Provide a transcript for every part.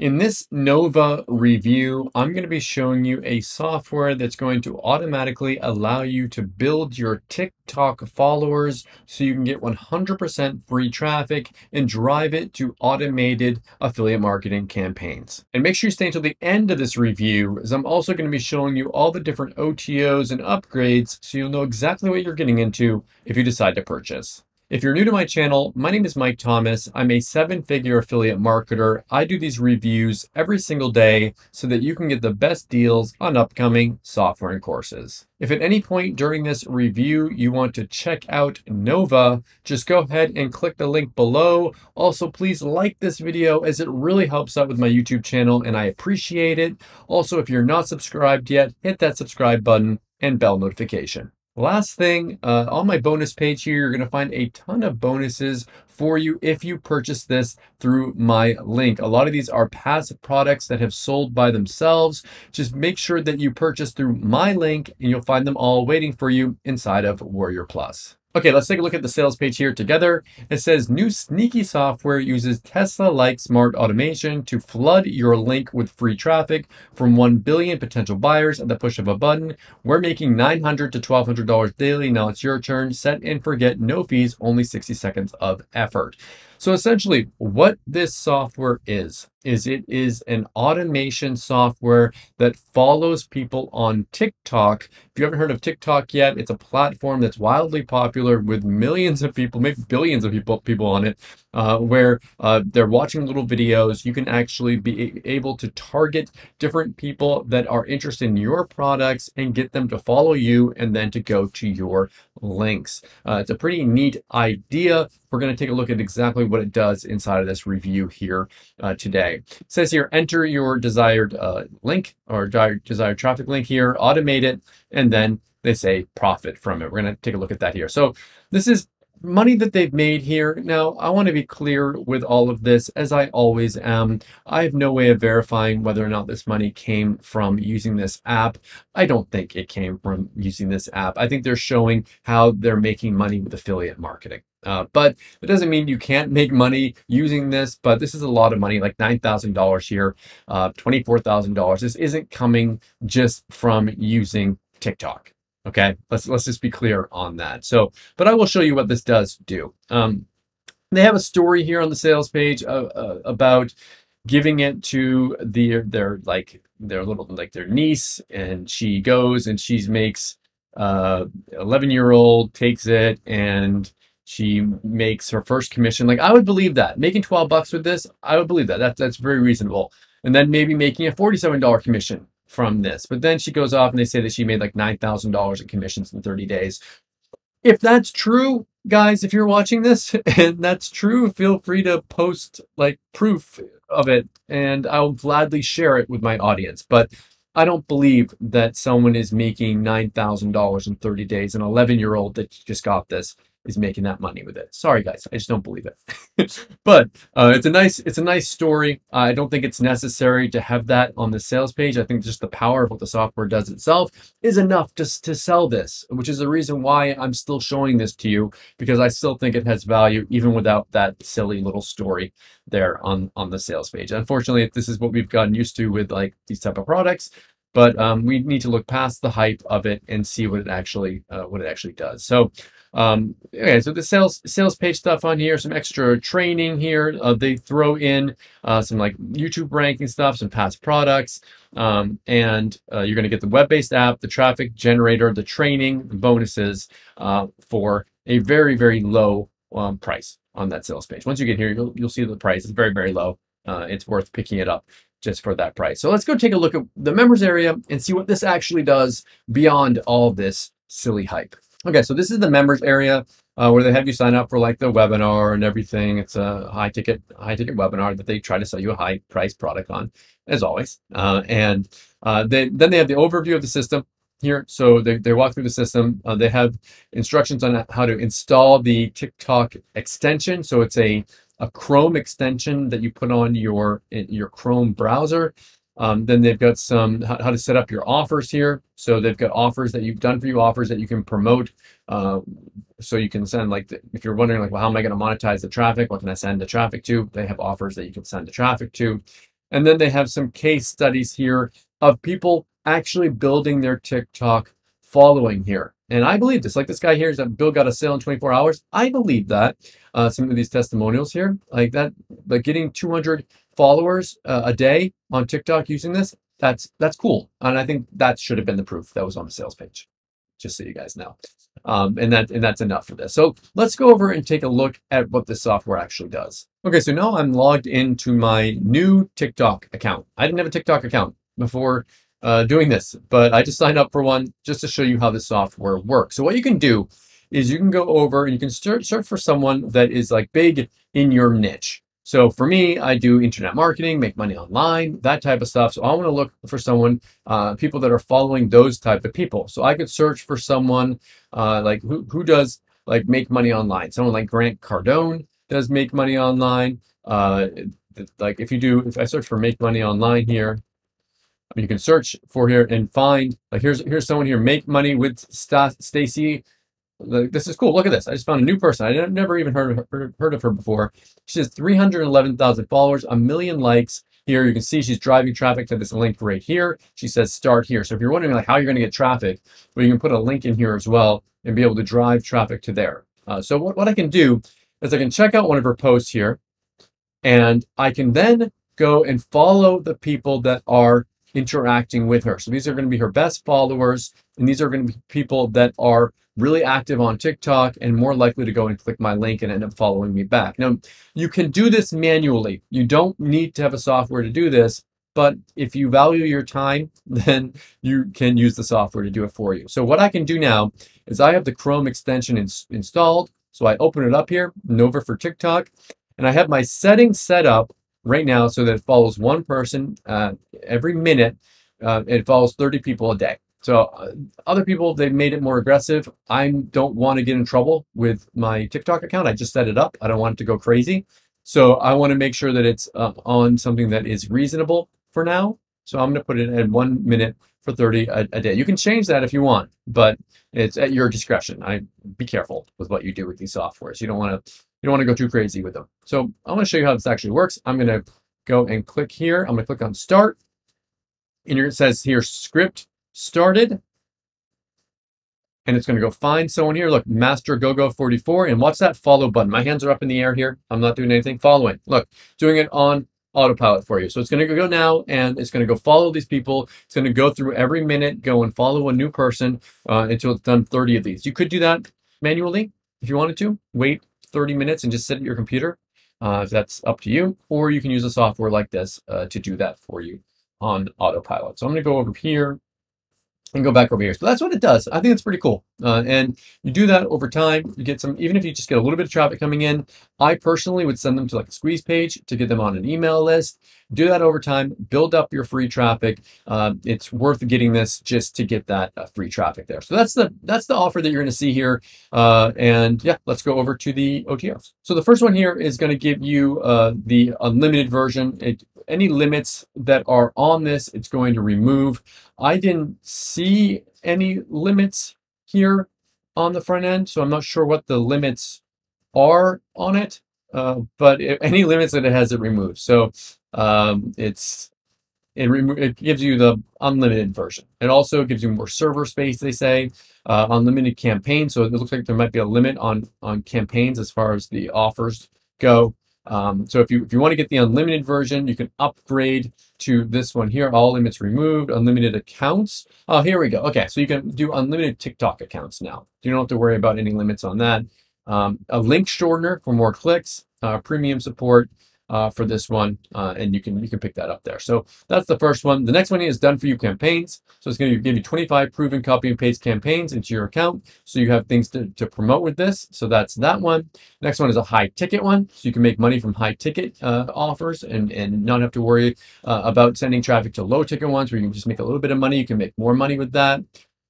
In this Nova review, I'm going to be showing you a software that's going to automatically allow you to build your TikTok followers so you can get 100% free traffic and drive it to automated affiliate marketing campaigns. And make sure you stay until the end of this review, as I'm also going to be showing you all the different OTOs and upgrades so you'll know exactly what you're getting into if you decide to purchase. If you're new to my channel, my name is Mike Thomas. I'm a 7-figure affiliate marketer. I do these reviews every single day so that you can get the best deals on upcoming software and courses. If at any point during this review you want to check out Nova, just go ahead and click the link below. Also, please like this video as it really helps out with my YouTube channel and I appreciate it. Also, if you're not subscribed yet, hit that subscribe button and bell notification. Last thing, on my bonus page here, you're going to find a ton of bonuses for you if you purchase this through my link. A lot of these are passive products that have sold by themselves. Just make sure that you purchase through my link and you'll find them all waiting for you inside of Warrior Plus. Okay, let's take a look at the sales page here together. It says new sneaky software uses Tesla-like smart automation to flood your link with free traffic from 1 billion potential buyers at the push of a button. We're making $900 to $1,200 daily. Now it's your turn. Set and forget. No fees, only 60 seconds of effort. So essentially what this software is it is an automation software that follows people on TikTok. If you haven't heard of TikTok yet, it's a platform that's wildly popular with millions of people, maybe billions of people on it, where they're watching little videos. You can actually be able to target different people that are interested in your products and get them to follow you and then to go to your links. It's a pretty neat idea. We're going to take a look at exactly what it does inside of this review here today. It says here, enter your desired link or desired traffic link here, automate it, and then they say profit from it. We're going to take a look at that here. So this is money that they've made here. Now, I want to be clear with all of this, as I always am. I have no way of verifying whether or not this money came from using this app. I don't think it came from using this app. I think they're showing how they're making money with affiliate marketing. But it doesn't mean you can't make money using this, but this is a lot of money, like $9,000 here, $24,000. This isn't coming just from using TikTok. Okay, let's just be clear on that. So, but I will show you what this does do. They have a story here on the sales page about giving it to their niece, and she goes and she makes 11-year-old takes it and she makes her first commission. Like, I would believe that making $12 with this, I would believe that. That's very reasonable. And then maybe making a $47 commission from this. But then she goes off and they say that she made like $9,000 in commissions in 30 days. If that's true, guys, if you're watching this and that's true, feel free to post like proof of it and I'll gladly share it with my audience. But I don't believe that someone is making $9,000 in 30 days. An 11-year-old that just got this is making that money with it. Sorry, guys, I just don't believe it. But it's a nice story. I don't think it's necessary to have that on the sales page. I think just the power of what the software does itself is enough to sell this, which is the reason why I'm still showing this to you, because I still think it has value even without that silly little story there on the sales page. Unfortunately, this is what we've gotten used to with like these type of products. But we need to look past the hype of it and see what it actually does. So, okay, so the sales page stuff on here, some extra training here. They throw in some like YouTube ranking stuff, some past products, and you're going to get the web-based app, the traffic generator, the training, the bonuses for a very, very low price on that sales page. Once you get here, you'll see the price is very, very low. It's worth picking it up just for that price. So let's go take a look at the members area and see what this actually does beyond all this silly hype. Okay, so this is the members area where they have you sign up for like the webinar and everything. It's a high ticket webinar that they try to sell you a high price product on, as always. And then they have the overview of the system here. So they walk through the system. They have instructions on how to install the TikTok extension. So it's a Chrome extension that you put on your Chrome browser. Then they've got some how to set up your offers here. So they've got offers that you've done for you, offers that you can promote. So you can send like, if you're wondering like, well, how am I going to monetize the traffic? What can I send the traffic to? They have offers that you can send the traffic to. And then they have some case studies here of people actually building their TikTok following here. And I believe this, like this guy here is that Bill got a sale in 24 hours. I believe that some of these testimonials here, like that, like getting 200 followers a day on TikTok using this, that's cool. And I think that should have been the proof that was on the sales page, just so you guys know. And that's enough for this. So let's go over and take a look at what this software actually does. Okay, so now I'm logged into my new TikTok account. I didn't have a TikTok account before doing this, but I just signed up for one just to show you how the software works. So what you can do is you can go over and you can search for someone that is like big in your niche. So for me, I do internet marketing, make money online, that type of stuff. So I want to look for someone, people that are following those type of people. So I could search for someone like who does like make money online. Someone like Grant Cardone does make money online. Like if I search for make money online here, you can search for here and find like here's someone here, make money with Stacy. This is cool. Look at this. I just found a new person. I never even heard of her before. She has 311,000 followers, 1 million likes here. You can see she's driving traffic to this link right here. She says start here. So if you're wondering like how you're going to get traffic, well, you can put a link in here as well and be able to drive traffic to there. So what I can do is I can check out one of her posts here, and I can then go and follow the people that are interacting with her. So these are going to be her best followers, and these are going to be people that are really active on TikTok and more likely to go and click my link and end up following me back. Now, you can do this manually. You don't need to have a software to do this, but if you value your time, then you can use the software to do it for you. So what I can do now is I have the Chrome extension installed. So I open it up here, Nova for TikTok, and I have my settings set up right now so that it follows one person every minute. It follows 30 people a day. So other people, they've made it more aggressive. I don't want to get in trouble with my TikTok account. I just set it up. I don't want it to go crazy. So I want to make sure that it's on something that is reasonable for now. So I'm going to put it at 1 minute for 30 a day. You can change that if you want, but it's at your discretion. Be careful with what you do with these softwares. You don't want to go too crazy with them. So I want to show you how this actually works. I'm going to go and click here. I'm going to click on start. And it says here script started, and it's going to go find someone here. Look, Master Gogo 44, and watch that follow button. My hands are up in the air here. I'm not doing anything following. Look, doing it on autopilot for you. So it's going to go now, and it's going to go follow these people. It's going to go through every minute, go and follow a new person until it's done 30 of these. You could do that manually if you wanted to. Wait 30 minutes and just sit at your computer. That's up to you, or you can use a software like this to do that for you on autopilot. So I'm going to go over here and go back over here. So that's what it does. I think it's pretty cool. And you do that over time. You get some, even if you just get a little bit of traffic coming in, I personally would send them to like a squeeze page to get them on an email list. Do that over time, build up your free traffic. It's worth getting this just to get that free traffic there. So that's the offer that you're going to see here. And yeah, let's go over to the OTOs. So the first one here is going to give you the unlimited version. Any limits that are on this, it's going to remove. I didn't see any limits here on the front end, so I'm not sure what the limits are on it, but any limits that it has, it removes. So it gives you the unlimited version. It also gives you more server space, they say, unlimited campaigns. So it looks like there might be a limit on campaigns as far as the offers go. So if you want to get the unlimited version, you can upgrade to this one here. All limits removed, unlimited accounts. Oh, here we go. Okay, so you can do unlimited TikTok accounts now. You don't have to worry about any limits on that. A link shortener for more clicks, premium support for this one, and you can pick that up there. So that's the first one. The next one is done for you campaigns. So it's going to give you 25 proven copy and paste campaigns into your account. So you have things to promote with this. So that's that one. Next one is a high ticket one. So you can make money from high ticket offers and not have to worry about sending traffic to low ticket ones where you can just make a little bit of money. You can make more money with that.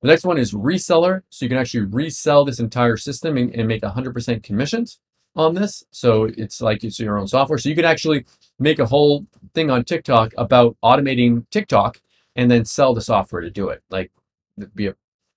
The next one is reseller. So you can actually resell this entire system and make 100% commissions on this. So it's like it's your own software. So you could actually make a whole thing on TikTok about automating TikTok and then sell the software to do it. Like, that'd be a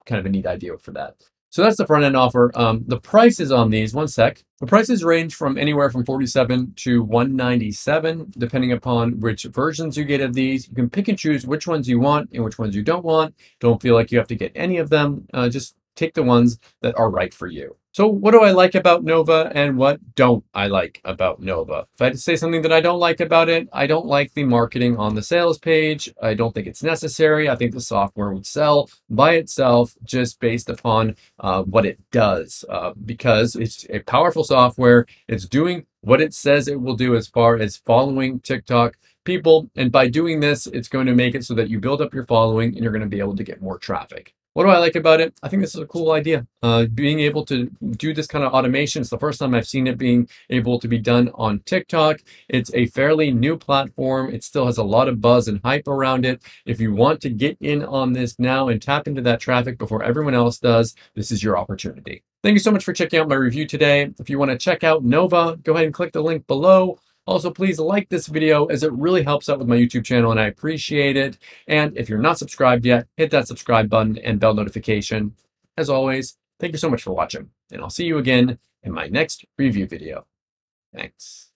kind of a neat idea for that. So that's the front end offer. The prices on these, one sec. The prices range from anywhere from $47 to $197, depending upon which versions you get of these. You can pick and choose which ones you want and which ones you don't want. Don't feel like you have to get any of them. Just take the ones that are right for you. So what do I like about Nova and what don't I like about Nova? If I had to say something that I don't like about it, I don't like the marketing on the sales page. I don't think it's necessary. I think the software would sell by itself just based upon what it does, because it's a powerful software. It's doing what it says it will do as far as following TikTok people. And by doing this, it's going to make it so that you build up your following and you're going to be able to get more traffic. What do I like about it? I think this is a cool idea. Being able to do this kind of automation. It's the first time I've seen it being able to be done on TikTok. It's a fairly new platform. It still has a lot of buzz and hype around it. If you want to get in on this now and tap into that traffic before everyone else does, this is your opportunity. Thank you so much for checking out my review today. If you want to check out Nova, go ahead and click the link below. Also, please like this video as it really helps out with my YouTube channel and I appreciate it. And if you're not subscribed yet, hit that subscribe button and bell notification. As always, thank you so much for watching and I'll see you again in my next review video. Thanks.